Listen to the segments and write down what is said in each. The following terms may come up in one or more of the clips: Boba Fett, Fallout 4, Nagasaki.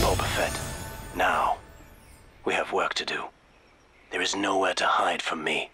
Boba Fett, now, we have work to do. There is nowhere to hide from me.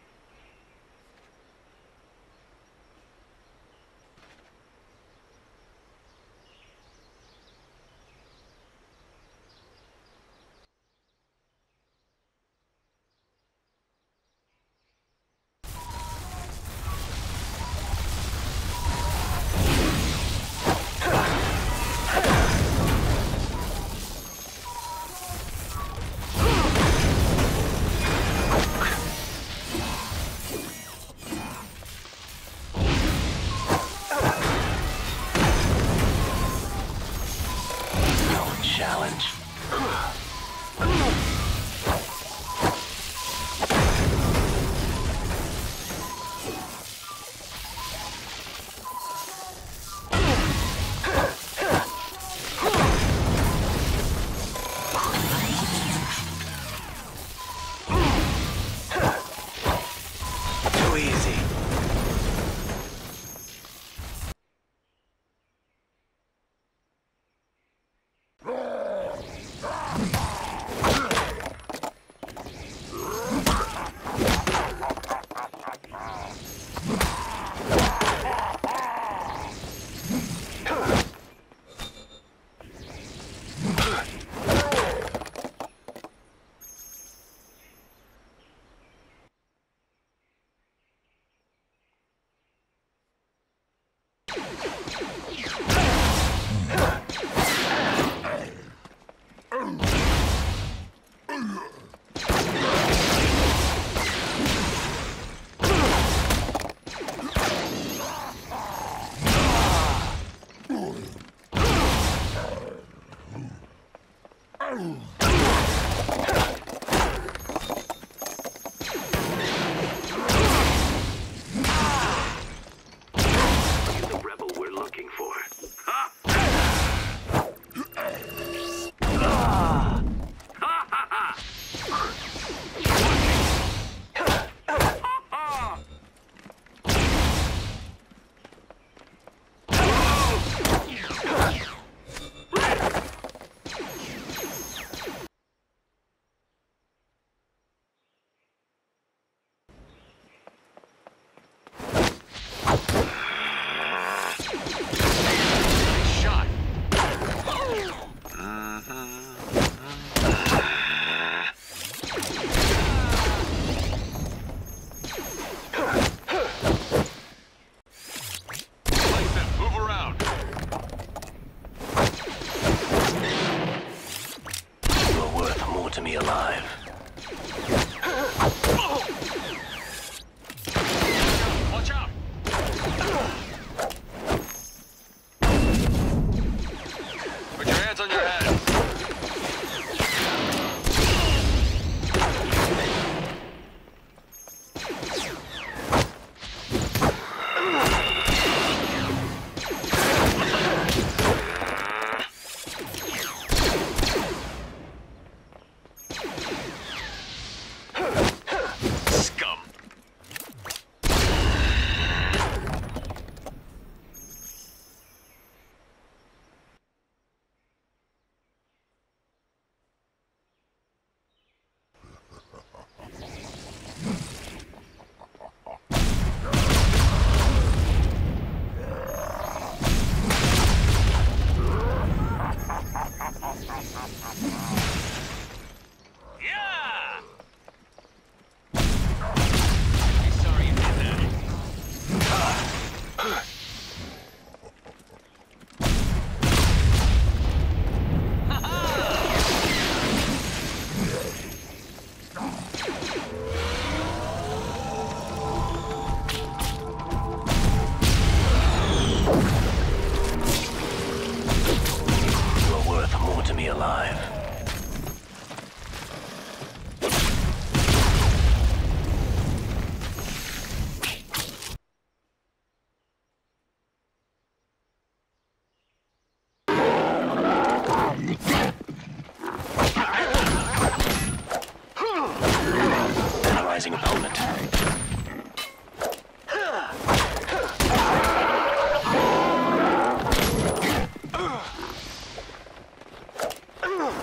Ugh!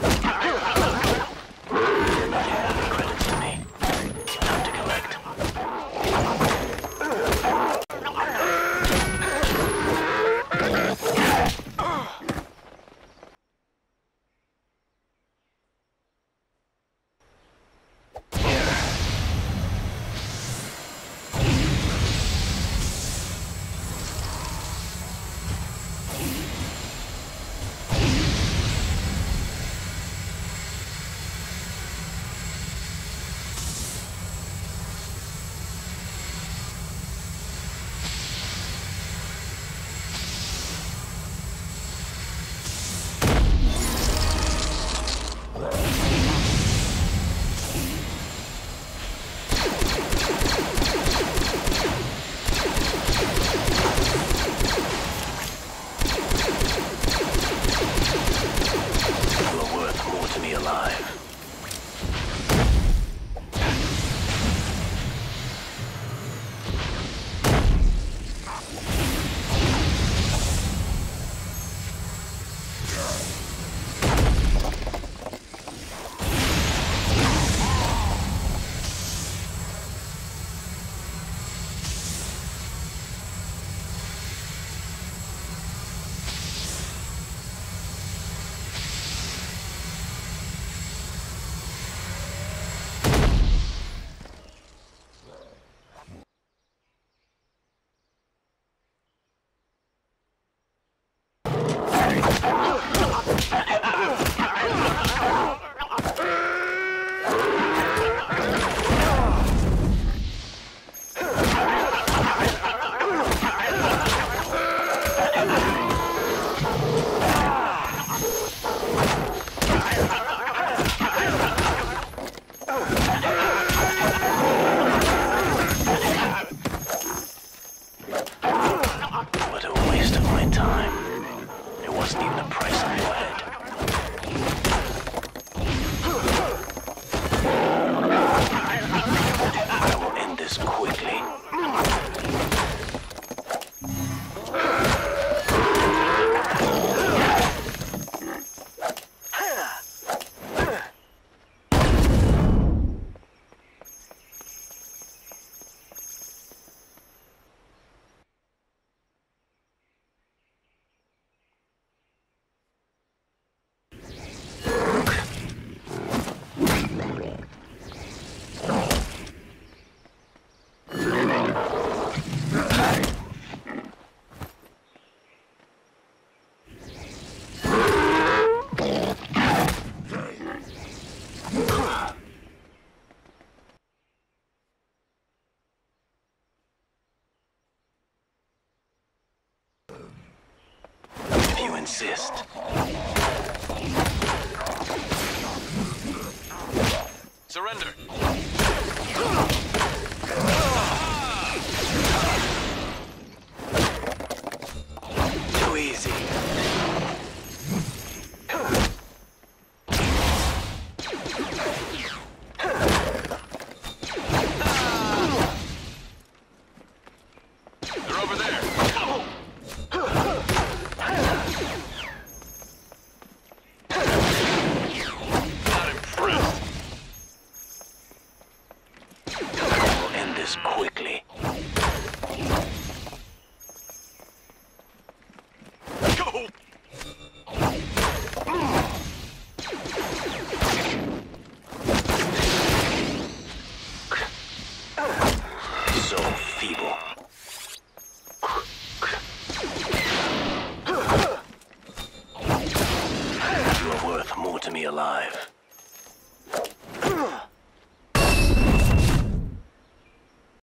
price of lead. I will end this quickly. Insist. Surrender. Too easy. They're over there. You are worth more to me alive.